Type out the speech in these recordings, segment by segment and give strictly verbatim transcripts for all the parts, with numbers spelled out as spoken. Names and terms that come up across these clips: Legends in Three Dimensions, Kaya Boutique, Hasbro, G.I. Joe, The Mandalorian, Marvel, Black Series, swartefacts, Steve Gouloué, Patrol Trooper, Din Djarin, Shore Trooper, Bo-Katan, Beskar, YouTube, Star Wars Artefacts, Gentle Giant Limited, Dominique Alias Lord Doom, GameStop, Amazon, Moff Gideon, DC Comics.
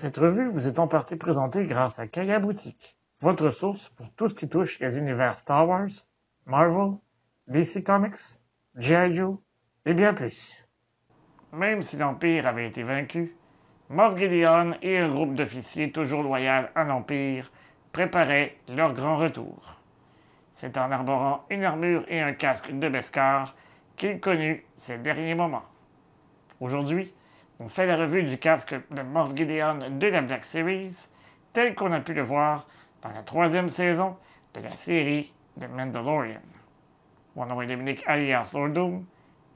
Cette revue vous est en partie présentée grâce à Kaya Boutique, votre source pour tout ce qui touche les univers Star Wars, Marvel, D C Comics, G I Joe et bien plus. Même si l'Empire avait été vaincu, Moff Gideon et un groupe d'officiers toujours loyal à l'Empire préparaient leur grand retour. C'est en arborant une armure et un casque de Beskar qu'il connut ces derniers moments. Aujourd'hui, on fait la revue du casque de Moff Gideon de la Black Series, tel qu'on a pu le voir dans la troisième saison de la série The Mandalorian. Mon nom est Dominique Alias Lord Doom,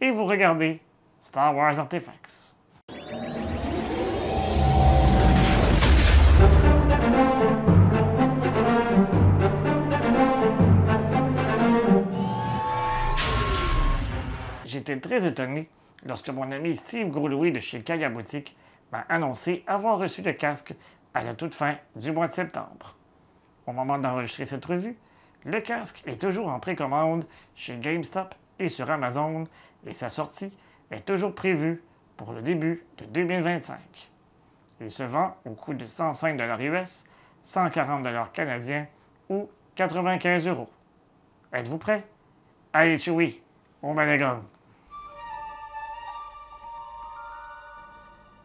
et vous regardez Star Wars Artefacts. J'étais très étonné lorsque mon ami Steve Gouloué de chez Kaya Boutique m'a annoncé avoir reçu le casque à la toute fin du mois de septembre. Au moment d'enregistrer cette revue, le casque est toujours en précommande chez GameStop et sur Amazon, et sa sortie est toujours prévue pour le début de deux mille vingt-cinq. Il se vend au coût de cent cinq dollars U S, cent quarante dollars canadiens ou quatre-vingt-quinze euros. Êtes-vous prêts? Allez, Chewie, on met les gommes.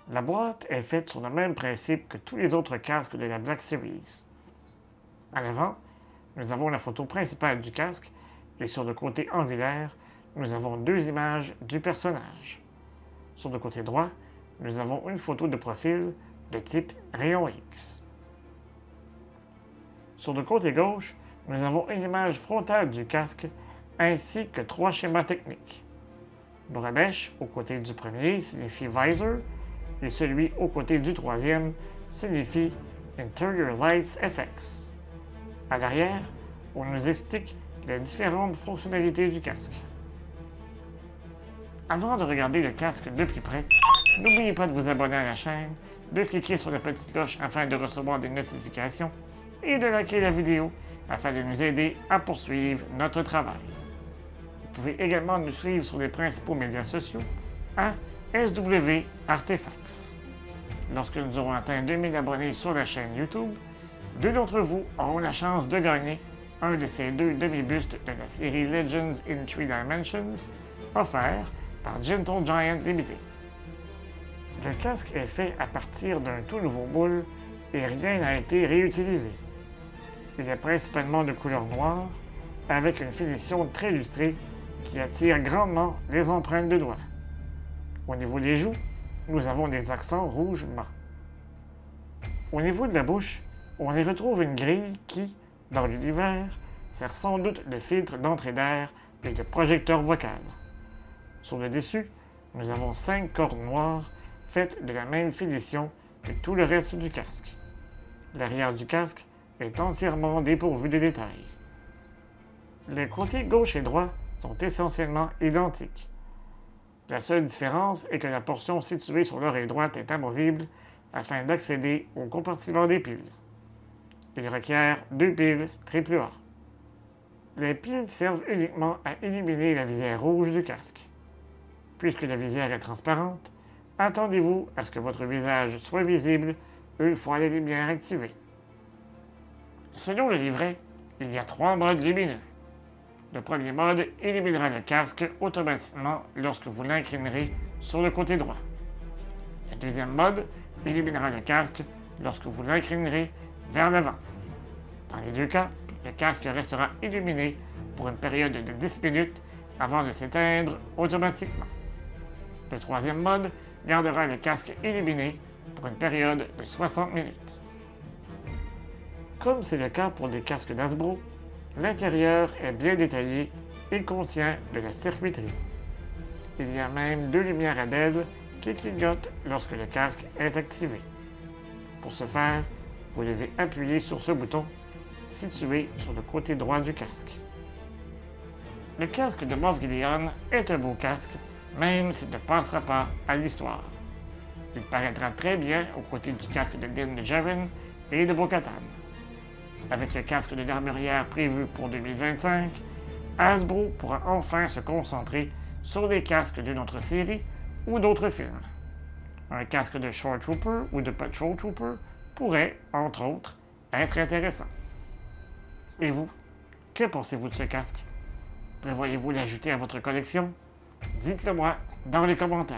La boîte est faite sur le même principe que tous les autres casques de la Black Series. À l'avant, nous avons la photo principale du casque et sur le côté angulaire, nous avons deux images du personnage. Sur le côté droit, nous avons une photo de profil de type rayon X. Sur le côté gauche, nous avons une image frontale du casque ainsi que trois schémas techniques. Le rabèche au côté du premier signifie visor, et celui au côté du troisième signifie Interior Lights F X. À l'arrière, on nous explique les différentes fonctionnalités du casque. Avant de regarder le casque de plus près, n'oubliez pas de vous abonner à la chaîne, de cliquer sur la petite cloche afin de recevoir des notifications et de liker la vidéo afin de nous aider à poursuivre notre travail. Vous pouvez également nous suivre sur les principaux médias sociaux à S W Artefacts. Lorsque nous aurons atteint deux mille abonnés sur la chaîne YouTube, deux d'entre vous auront la chance de gagner un de ces deux demi-bustes de la série Legends in Three Dimensions, offert par Gentle Giant Limited. Le casque est fait à partir d'un tout nouveau moule et rien n'a été réutilisé. Il est principalement de couleur noire, avec une finition très lustrée qui attire grandement les empreintes de doigts. Au niveau des joues, nous avons des accents rouge mat. Au niveau de la bouche, on y retrouve une grille qui, dans l'univers, sert sans doute de filtre d'entrée d'air et de projecteur vocal. Sur le dessus, nous avons cinq cornes noires faites de la même finition que tout le reste du casque. L'arrière du casque est entièrement dépourvu de détails. Les côtés gauche et droit sont essentiellement identiques. La seule différence est que la portion située sur l'oreille droite est amovible afin d'accéder au compartiment des piles. Il requiert deux piles triple A. Les piles servent uniquement à éliminer la visière rouge du casque. Puisque la visière est transparente, attendez-vous à ce que votre visage soit visible une fois les lumières activées. Selon le livret, il y a trois modes lumineux. Le premier mode éliminera le casque automatiquement lorsque vous l'inclinerez sur le côté droit. Le deuxième mode éliminera le casque lorsque vous l'inclinerez vers l'avant. Dans les deux cas, le casque restera illuminé pour une période de dix minutes avant de s'éteindre automatiquement. Le troisième mode gardera le casque illuminé pour une période de soixante minutes. Comme c'est le cas pour des casques d'Hasbro, l'intérieur est bien détaillé et contient de la circuiterie. Il y a même deux lumières à L E D qui clignotent lorsque le casque est activé. Pour ce faire, vous devez appuyer sur ce bouton situé sur le côté droit du casque. Le casque de Moff Gideon est un beau casque, même s'il ne passera pas à l'histoire. Il paraîtra très bien aux côtés du casque de Din Djarin et de Bo-Katan. Avec le casque de l'armurière prévu pour deux mille vingt-cinq, Hasbro pourra enfin se concentrer sur des casques de notre série ou d'autres films. Un casque de Shore Trooper ou de Patrol Trooper pourrait, entre autres, être intéressant. Et vous, que pensez-vous de ce casque? Prévoyez-vous l'ajouter à votre collection? Dites-le moi dans les commentaires.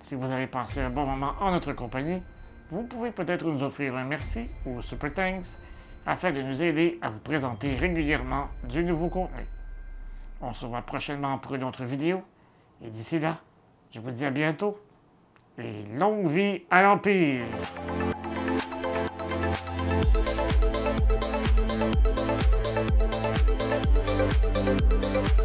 Si vous avez passé un bon moment en notre compagnie, vous pouvez peut-être nous offrir un merci ou super thanks afin de nous aider à vous présenter régulièrement du nouveau contenu. On se revoit prochainement pour une autre vidéo, et d'ici là, je vous dis à bientôt, et longue vie à l'Empire! We'll be right back.